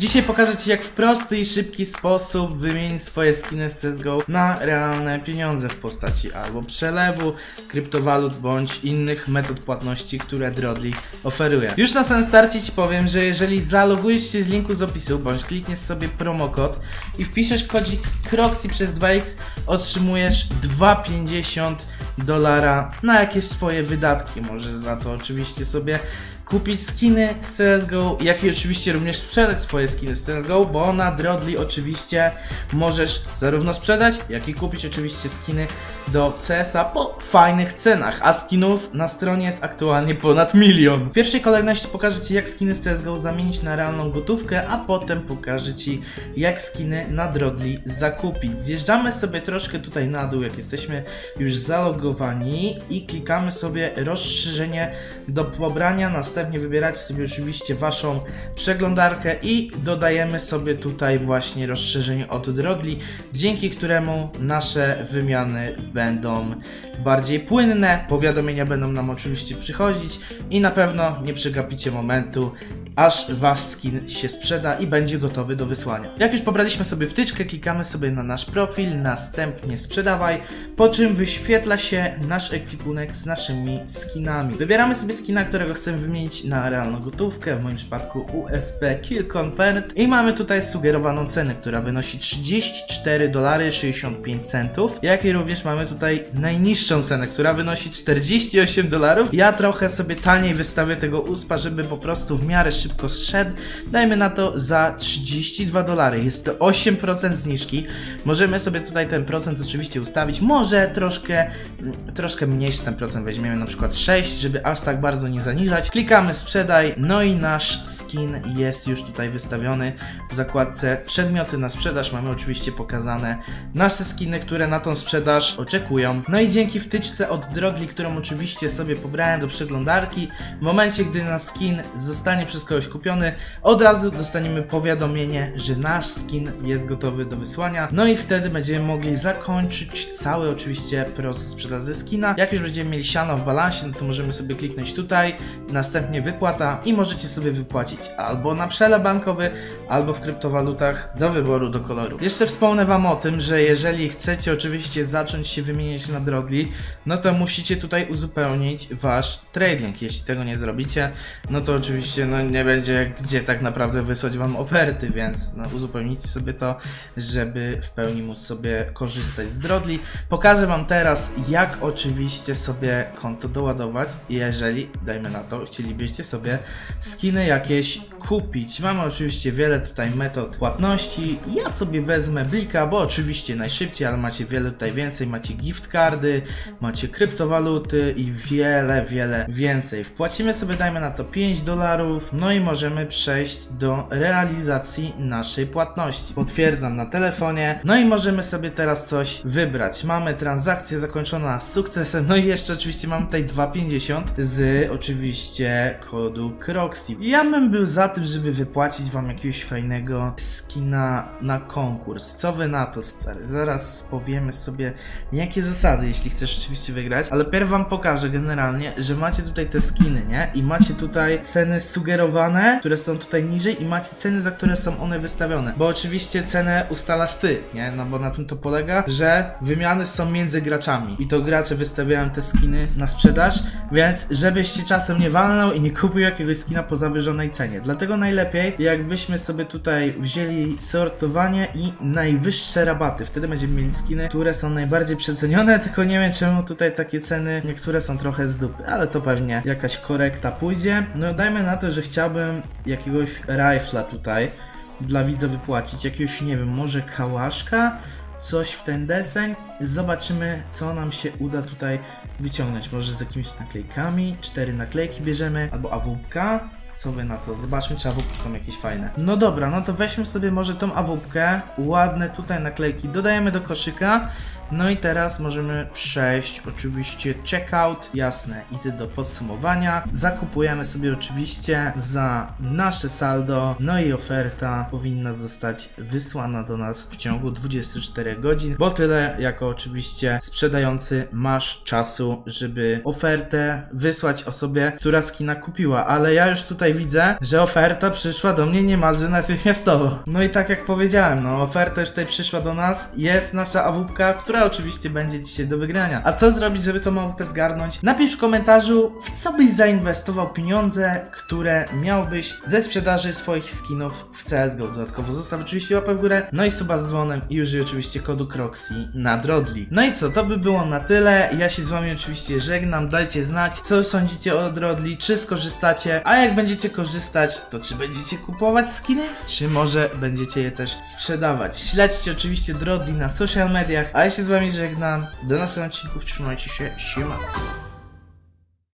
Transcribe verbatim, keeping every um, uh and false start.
Dzisiaj pokażę Ci, jak w prosty i szybki sposób wymienić swoje skiny z C S G O na realne pieniądze w postaci albo przelewu, kryptowalut bądź innych metod płatności, które Drodly oferuje. Już na samym starcie Ci powiem, że jeżeli zalogujesz się z linku z opisu bądź klikniesz sobie promokod i wpiszesz kodzik Kroxxi przez dwa razy, otrzymujesz dwa pięćdziesiąt dolara na jakieś Twoje wydatki. Możesz za to oczywiście sobie kupić skiny z C S G O, jak i oczywiście również sprzedać swoje skiny z C S G O, bo na Drodly oczywiście możesz zarówno sprzedać, jak i kupić oczywiście skiny do C S a po fajnych cenach, a skinów na stronie jest aktualnie ponad milion. W pierwszej kolejności pokażę Ci, jak skiny z C S G O zamienić na realną gotówkę, a potem pokażę Ci, jak skiny na Drodly zakupić. Zjeżdżamy sobie troszkę tutaj na dół, jak jesteśmy już zalogowani, i klikamy sobie rozszerzenie do pobrania. Następnie wybieracie sobie oczywiście Waszą przeglądarkę i dodajemy sobie tutaj właśnie rozszerzenie od Drodly, dzięki któremu nasze wymiany będą bardziej płynne, powiadomienia będą nam oczywiście przychodzić i na pewno nie przegapicie momentu, aż Wasz skin się sprzeda i będzie gotowy do wysłania. Jak już pobraliśmy sobie wtyczkę, klikamy sobie na nasz profil, następnie sprzedawaj, po czym wyświetla się nasz ekwipunek z naszymi skinami. Wybieramy sobie skina, którego chcemy wymienić na realną gotówkę, w moim przypadku U S P Kill Convert, i mamy tutaj sugerowaną cenę, która wynosi trzydzieści cztery dolary sześćdziesiąt pięć centów, jak i również mamy tutaj najniższą cenę, która wynosi czterdzieści osiem dolarów. Ja trochę sobie taniej wystawię tego U S P a, żeby po prostu w miarę szybko zszedł. Dajmy na to za trzydzieści dwa dolary, jest to osiem procent zniżki. Możemy sobie tutaj ten procent oczywiście ustawić, może troszkę troszkę mniejszy ten procent weźmiemy, na przykład sześć, żeby aż tak bardzo nie zaniżać. Klikamy sprzedaj, no i nasz skin jest już tutaj wystawiony w zakładce przedmioty na sprzedaż. Mamy oczywiście pokazane nasze skiny, które na tą sprzedaż oczekują. No i dzięki wtyczce od Drodly, którą oczywiście sobie pobrałem do przeglądarki, w momencie, gdy nasz skin zostanie przez kogoś kupiony, od razu dostaniemy powiadomienie, że nasz skin jest gotowy do wysłania. No i wtedy będziemy mogli zakończyć cały oczywiście proces sprzedaży skina. Jak już będziemy mieli siano w balansie, no to możemy sobie kliknąć tutaj, następnie wypłata, i możecie sobie wypłacić albo na przelew bankowy, albo w kryptowalutach, do wyboru, do koloru. Jeszcze wspomnę Wam o tym, że jeżeli chcecie oczywiście zacząć się wymieniać na Drodly, no to musicie tutaj uzupełnić Wasz trading. Jeśli tego nie zrobicie, no to oczywiście no, nie będzie gdzie tak naprawdę wysłać Wam oferty, więc no, uzupełnijcie sobie to, żeby w pełni móc sobie korzystać z Drodly. Pokażę Wam teraz, jak oczywiście sobie konto doładować, jeżeli, dajmy na to, chcieli chcielibyście sobie skiny jakieś kupić. Mamy oczywiście wiele tutaj metod płatności. Ja sobie wezmę Blika, bo oczywiście najszybciej, ale macie wiele tutaj więcej. Macie gift cardy, macie kryptowaluty i wiele, wiele więcej. Wpłacimy sobie, dajmy na to pięć dolarów, no i możemy przejść do realizacji naszej płatności. Potwierdzam na telefonie, no i możemy sobie teraz coś wybrać. Mamy transakcję zakończona sukcesem, no i jeszcze oczywiście mamy tutaj dwa pięćdziesiąt z oczywiście kodu Kroxxi. Ja bym był za tym, żeby wypłacić Wam jakiegoś fajnego skina na konkurs. Co Wy na to, stary? Zaraz powiemy sobie, jakie zasady, jeśli chcesz oczywiście wygrać, ale pierw Wam pokażę generalnie, że macie tutaj te skiny, nie? I macie tutaj ceny sugerowane, które są tutaj niżej, i macie ceny, za które są one wystawione, bo oczywiście cenę ustalasz Ty, nie? No bo na tym to polega, że wymiany są między graczami i to gracze wystawiają te skiny na sprzedaż, więc żebyście czasem nie walnął i nie kupił jakiegoś skina po zawyżonej cenie. Dlatego najlepiej, jakbyśmy sobie tutaj wzięli sortowanie i najwyższe rabaty. Wtedy będziemy mieli skiny, które są najbardziej przecenione, tylko nie wiem, czemu tutaj takie ceny niektóre są trochę z dupy, ale to pewnie jakaś korekta pójdzie. No dajmy na to, że chciałbym jakiegoś rifla tutaj dla widza wypłacić, jakiegoś, nie wiem, może kałaszka, coś w ten deseń. Zobaczymy, co nam się uda tutaj wyciągnąć. Może z jakimiś naklejkami. Cztery naklejki bierzemy, albo A W P ka. Co Wy na to? Zobaczmy, czy A W P ki są jakieś fajne. No dobra, no to weźmy sobie może tą A W P kę. Ładne tutaj naklejki dodajemy do koszyka. No i teraz możemy przejść oczywiście checkout, jasne, idę do podsumowania, zakupujemy sobie oczywiście za nasze saldo, no i oferta powinna zostać wysłana do nas w ciągu dwudziestu czterech godzin, bo tyle jako oczywiście sprzedający masz czasu, żeby ofertę wysłać osobie, która skina kupiła, ale ja już tutaj widzę, że oferta przyszła do mnie niemalże natychmiastowo. No i tak jak powiedziałem, no oferta już tutaj przyszła do nas, jest nasza awupka, która oczywiście będzie dzisiaj do wygrania. A co zrobić, żeby tą awupę zgarnąć? Napisz w komentarzu, w co byś zainwestował pieniądze, które miałbyś ze sprzedaży swoich skinów w C S G O. Dodatkowo zostaw oczywiście łapę w górę, no i suba z dzwonem i użyj oczywiście kodu Kroxxi na Drodly. No i co, to by było na tyle. Ja się z wami oczywiście żegnam, dajcie znać, co sądzicie o Drodly, czy skorzystacie, a jak będziecie korzystać, to czy będziecie kupować skiny, czy może będziecie je też sprzedawać. Śledźcie oczywiście Drodly na social mediach, a ja się z wami żegnam, do następnych odcinków, trzymajcie się, siema.